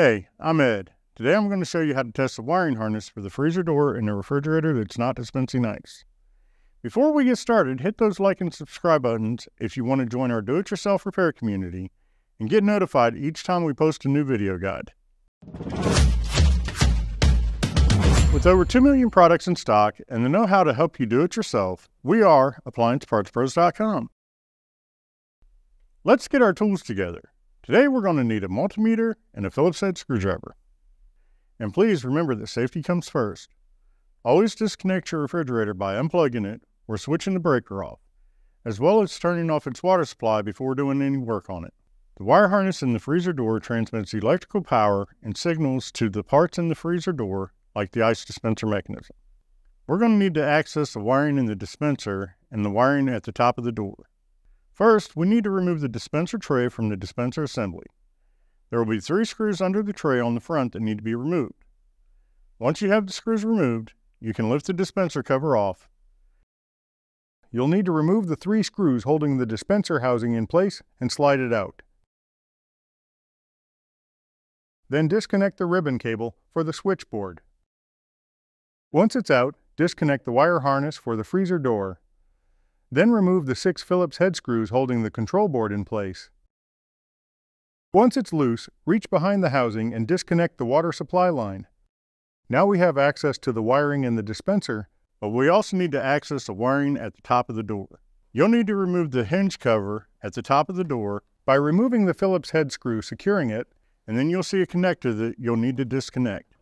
Hey, I'm Ed. Today I'm going to show you how to test the wiring harness for the freezer door in the refrigerator that's not dispensing ice. Before we get started, hit those like and subscribe buttons if you want to join our do-it-yourself repair community and get notified each time we post a new video guide. With over 2 million products in stock and the know-how to help you do it yourself, we are AppliancePartsPros.com. Let's get our tools together. Today we're going to need a multimeter and a Phillips head screwdriver. And please remember that safety comes first. Always disconnect your refrigerator by unplugging it or switching the breaker off, as well as turning off its water supply before doing any work on it. The wire harness in the freezer door transmits electrical power and signals to the parts in the freezer door, like the ice dispenser mechanism. We're going to need to access the wiring in the dispenser and the wiring at the top of the door. First, we need to remove the dispenser tray from the dispenser assembly. There will be 3 screws under the tray on the front that need to be removed. Once you have the screws removed, you can lift the dispenser cover off. You'll need to remove the 3 screws holding the dispenser housing in place and slide it out. Then disconnect the ribbon cable for the switchboard. Once it's out, disconnect the wire harness for the freezer door. Then remove the 6 Phillips head screws holding the control board in place. Once it's loose, reach behind the housing and disconnect the water supply line. Now we have access to the wiring in the dispenser, but we also need to access the wiring at the top of the door. You'll need to remove the hinge cover at the top of the door by removing the Phillips head screw securing it, and then you'll see a connector that you'll need to disconnect.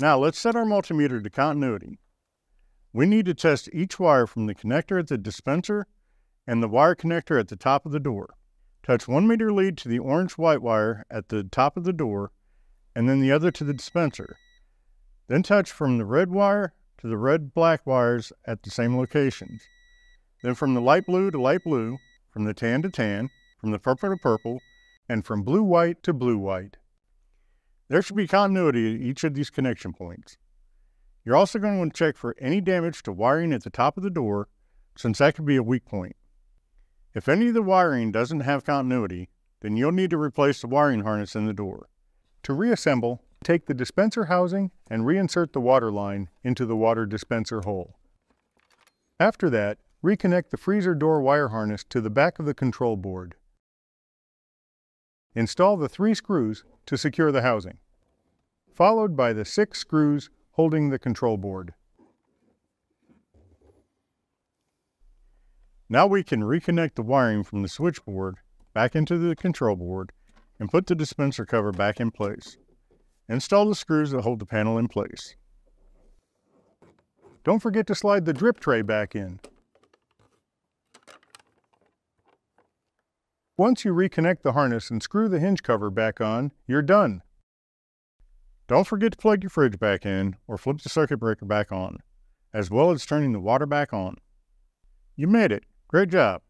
Now let's set our multimeter to continuity. We need to test each wire from the connector at the dispenser and the wire connector at the top of the door. Touch 1 meter lead to the orange-white wire at the top of the door and then the other to the dispenser. Then touch from the red wire to the red-black wires at the same locations. Then from the light blue to light blue, from the tan to tan, from the purple to purple, and from blue-white to blue-white. There should be continuity at each of these connection points. You're also going to want to check for any damage to wiring at the top of the door, since that could be a weak point. If any of the wiring doesn't have continuity, then you'll need to replace the wiring harness in the door. To reassemble, take the dispenser housing and reinsert the water line into the water dispenser hole. After that, reconnect the freezer door wire harness to the back of the control board. Install the 3 screws to secure the housing, followed by the 6 screws holding the control board. Now we can reconnect the wiring from the switchboard back into the control board and put the dispenser cover back in place. Install the screws that hold the panel in place. Don't forget to slide the drip tray back in. Once you reconnect the harness and screw the hinge cover back on, you're done. Don't forget to plug your fridge back in or flip the circuit breaker back on, as well as turning the water back on. You made it. Great job.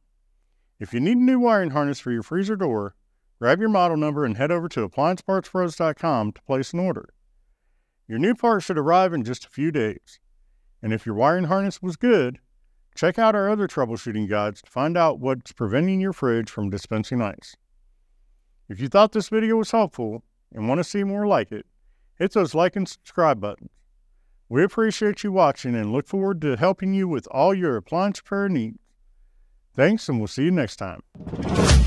If you need a new wiring harness for your freezer door, grab your model number and head over to AppliancePartsPros.com to place an order. Your new part should arrive in just a few days. And if your wiring harness was good, check out our other troubleshooting guides to find out what's preventing your fridge from dispensing ice. If you thought this video was helpful and want to see more like it, hit those like and subscribe buttons. We appreciate you watching and look forward to helping you with all your appliance repair needs. Thanks, and we'll see you next time.